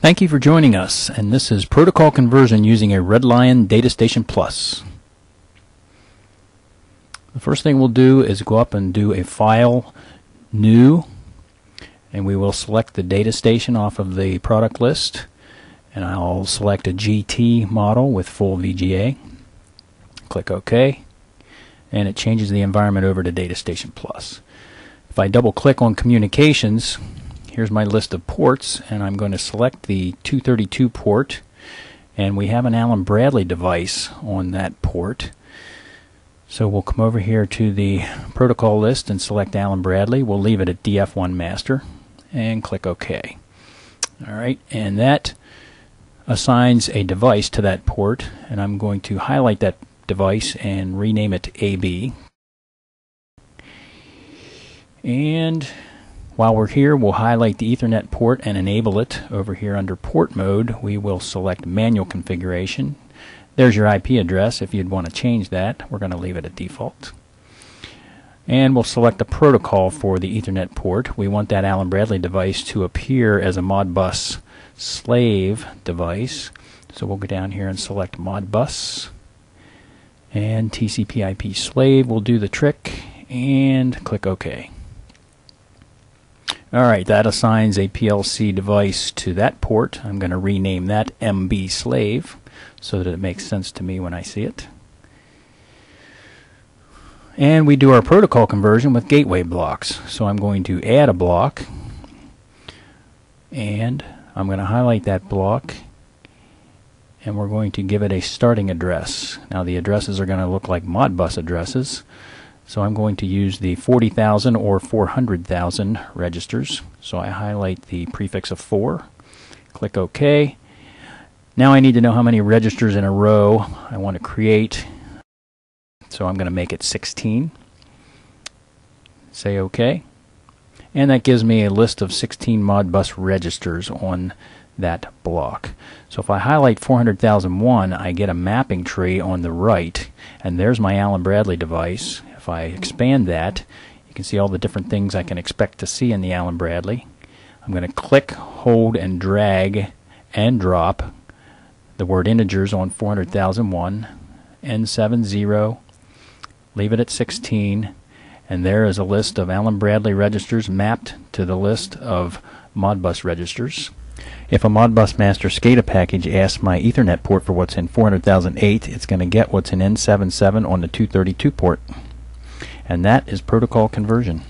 Thank you for joining us, and this is protocol conversion using a Red Lion Data Station Plus. The first thing we'll do is go up and do a file new, and we will select the data station off of the product list, and I'll select a GT model with full VGA. Click OK, and it changes the environment over to Data Station Plus. If I double click on communications, here's my list of ports, and I'm going to select the 232 port, and we have an Allen Bradley device on that port. So we'll come over here to the protocol list and select Allen Bradley. We'll leave it at DF1 master and click OK. Alright, and that assigns a device to that port, and I'm going to highlight that device and rename it AB. And while we're here, we'll highlight the Ethernet port and enable it. Over here under port mode, we will select manual configuration. There's your IP address if you'd want to change that. We're going to leave it at default. And we'll select the protocol for the Ethernet port. We want that Allen Bradley device to appear as a Modbus slave device. So we'll go down here and select Modbus. And TCP/IP slave will do the trick. And click OK. Alright, that assigns a PLC device to that port. I'm going to rename that MB slave so that it makes sense to me when I see it. And we do our protocol conversion with gateway blocks. So I'm going to add a block, and I'm going to highlight that block, and we're going to give it a starting address. Now the addresses are going to look like Modbus addresses. So I'm going to use the 40,000 or 400,000 registers. So I highlight the prefix of 4, click OK. Now I need to know how many registers in a row I want to create. So I'm going to make it 16. Say OK. And that gives me a list of 16 Modbus registers on that block. So if I highlight 400,001, I get a mapping tree on the right, and there's my Allen Bradley device. If I expand that, you can see all the different things I can expect to see in the Allen Bradley. I'm going to click, hold, and drag and drop the word integers on 400,001, N70, leave it at 16, and there is a list of Allen Bradley registers mapped to the list of Modbus registers. If a Modbus master SCADA package asks my Ethernet port for what's in 400,008, it's going to get what's in N77 on the 232 port. And that is protocol conversion.